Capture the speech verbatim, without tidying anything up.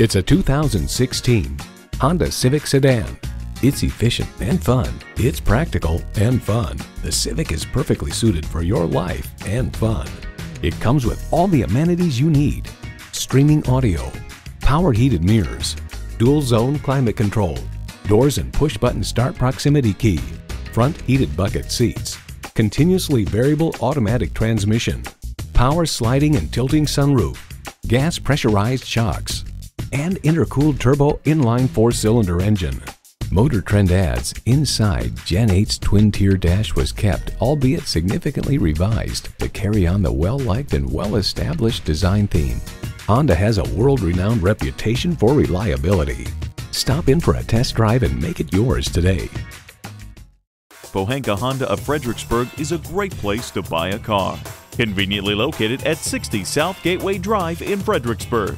It's a two thousand sixteen Honda Civic sedan. It's efficient and fun. It's practical and fun. The Civic is perfectly suited for your life and fun. It comes with all the amenities you need: streaming audio, power heated mirrors, dual zone climate control, doors and push button start proximity key, front heated bucket seats, continuously variable automatic transmission, power sliding and tilting sunroof, gas pressurized shocks, and intercooled turbo inline four-cylinder engine. Motor Trend adds, inside, Gen eight's twin-tier dash was kept, albeit significantly revised, to carry on the well-liked and well-established design theme. Honda has a world-renowned reputation for reliability. Stop in for a test drive and make it yours today. Pohanka Honda of Fredericksburg is a great place to buy a car. Conveniently located at sixty South Gateway Drive in Fredericksburg.